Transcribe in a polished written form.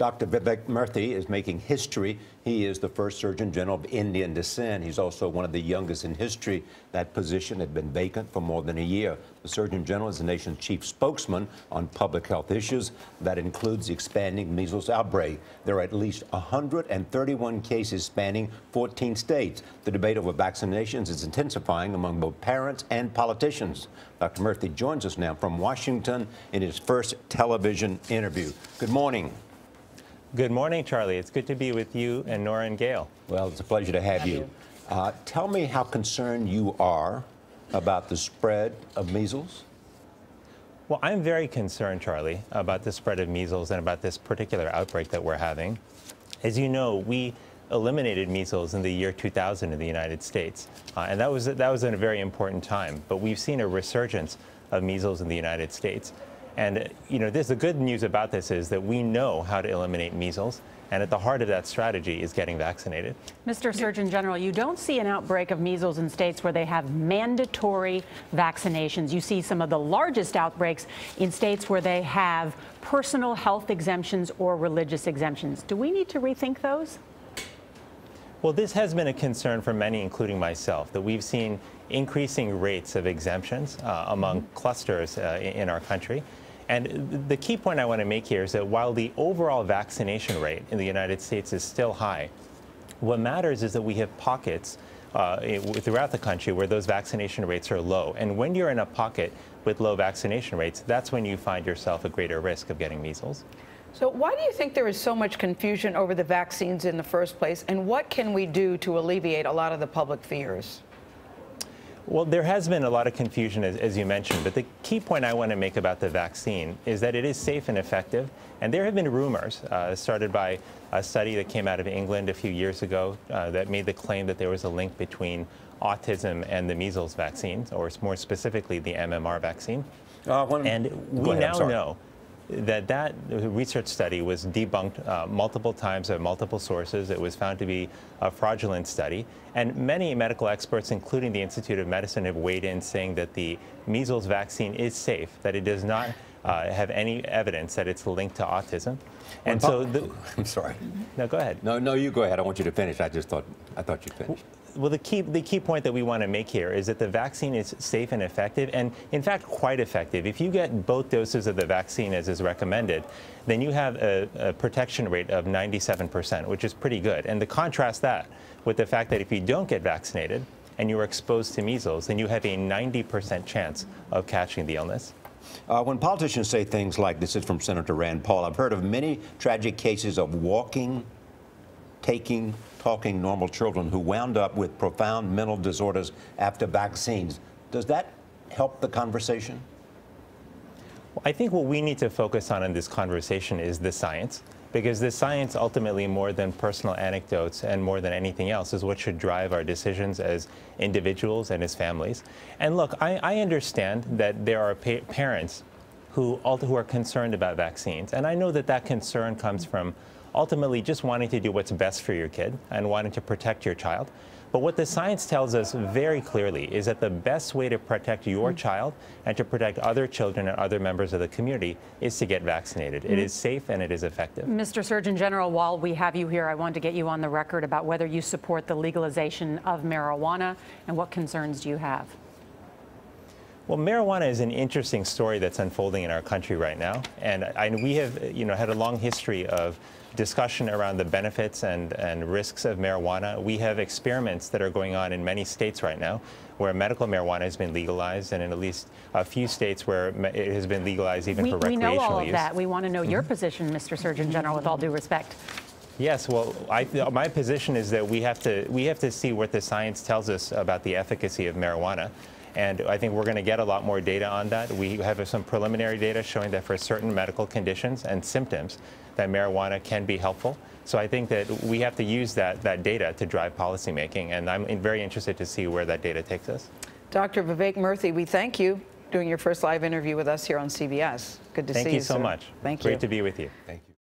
Dr. Vivek Murthy is making history. He is the first Surgeon General of Indian descent. He's also one of the youngest in history. That position had been vacant for more than a year. The Surgeon General is the nation's chief spokesman on public health issues. That includes the expanding measles outbreak. There are at least 131 cases spanning 14 states. The debate over vaccinations is intensifying among both parents and politicians. Dr. Murthy joins us now from Washington in his first television interview. Good morning. Good morning, Charlie. It's good to be with you and Nora and Gail. Well, it's a pleasure to have you. Tell me how concerned you are about the spread of measles. Well, I'm very concerned, Charlie, about the spread of measles and about this particular outbreak that we're having. As you know, we eliminated measles in the year 2000 in the United States, and that was a very important time. But we've seen a resurgence of measles in the United States. And, you know, the good news about this is that we know how to eliminate measles, and at the heart of that strategy is getting vaccinated. Mr. Surgeon General, you don't see an outbreak of measles in states where they have mandatory vaccinations. You see some of the largest outbreaks in states where they have personal health exemptions or religious exemptions. Do we need to rethink those? Well, this has been a concern for many, including myself, that we've seen increasing rates of exemptions among clusters in our country. And the key point I want to make here is that while the overall vaccination rate in the United States is still high, what matters is that we have pockets throughout the country where those vaccination rates are low. And when you're in a pocket with low vaccination rates, that's when you find yourself at greater risk of getting measles. So why do you think there is so much confusion over the vaccines in the first place? And what can we do to alleviate a lot of the public fears? Well, there has been a lot of confusion, as you mentioned, but the key point I want to make about the vaccine is that it is safe and effective. And there have been rumors started by a study that came out of England a few years ago that made the claim that there was a link between autism and the measles vaccine, or more specifically, the MMR vaccine. And we now know that research study was debunked multiple times by multiple sources. It was found to be a fraudulent study. And many medical experts, including the Institute of Medicine, have weighed in saying that the measles vaccine is safe, that it does not have any evidence that it's linked to autism. And so I'm sorry. No, go ahead. No, you go ahead. I want you to finish. I thought you'd finish. Well, the key point that we want to make here is that the vaccine is safe and effective, and in fact quite effective. If you get both doses of the vaccine as is recommended, then you have a protection rate of 97%, which is pretty good. And to contrast that with the fact that if you don't get vaccinated and you are exposed to measles, then you have a 90% chance of catching the illness. When politicians say things like this, is from Senator Rand Paul, I've heard of many tragic cases of walking, taking, talking normal children who wound up with profound mental disorders after vaccines. Does that help the conversation? Well, I think what we need to focus on in this conversation is the science, because the science ultimately, more than personal anecdotes and more than anything else, is what should drive our decisions as individuals and as families. And look, I understand that there are parents who are concerned about vaccines, and I know that that concern comes from ultimately just wanting to do what's best for your kid and wanting to protect your child. But what the science tells us very clearly is that the best way to protect your child and to protect other children and other members of the community is to get vaccinated. It is safe and it is effective. Mr. Surgeon General, while we have you here, I want to get you on the record about whether you support the legalization of marijuana and what concerns do you have? Well, marijuana is an interesting story that's unfolding in our country right now, and we have, had a long history of discussion around the benefits and risks of marijuana. We have experiments that are going on in many states right now where medical marijuana has been legalized, and in at least a few states where it has been legalized even for recreational use. We know all of that. We want to know your position, Mr. Surgeon General, with all due respect. Yes, well, my position is that we have to see what the science tells us about the efficacy of marijuana. And I think we're going to get a lot more data on that. We have some preliminary data showing that for certain medical conditions and symptoms that marijuana can be helpful. So I think that we have to use that data to drive policymaking. And I'm very interested to see where that data takes us. Dr. Vivek Murthy, we thank you for doing your first live interview with us here on CBS. Good to see you. Thank you so much. Thank you. Great to be with you. Thank you.